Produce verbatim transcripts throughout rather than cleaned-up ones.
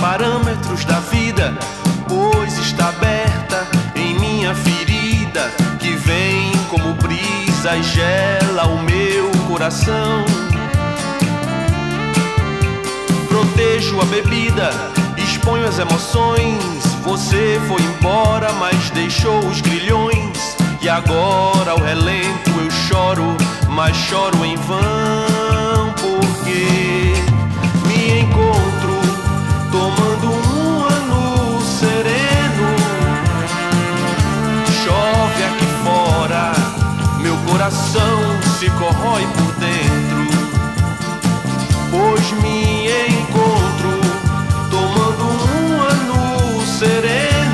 parâmetros da vida, pois está aberta em minha ferida, que vem como brisa e gela o meu coração. Protejo a bebida, exponho as emoções. Você foi embora, mas deixou os grilhões. E agora ao relento eu choro, mas choro em vão, porque me encontro tomando um ano sereno. Chove aqui fora, meu coração se corrói por dentro, pois me encontro tomando um ano sereno.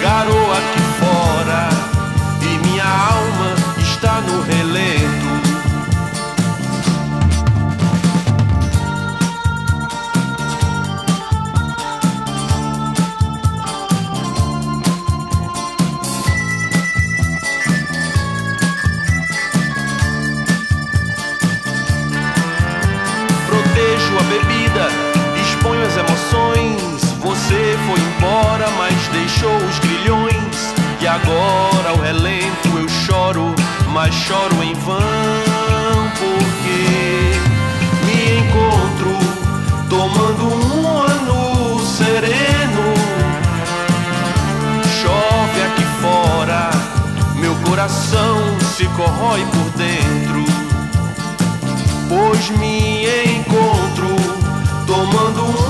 Garoa aqui fora e minha alma está no relento. Protejo a bebida, exponho as emoções. Você foi embora, mas deixou os grilhões. E agora ao relento eu choro, mas choro em vão, porque me encontro tomando um ano sereno. Chove aqui fora, meu coração se corrói por dentro, pois me encontro tomando um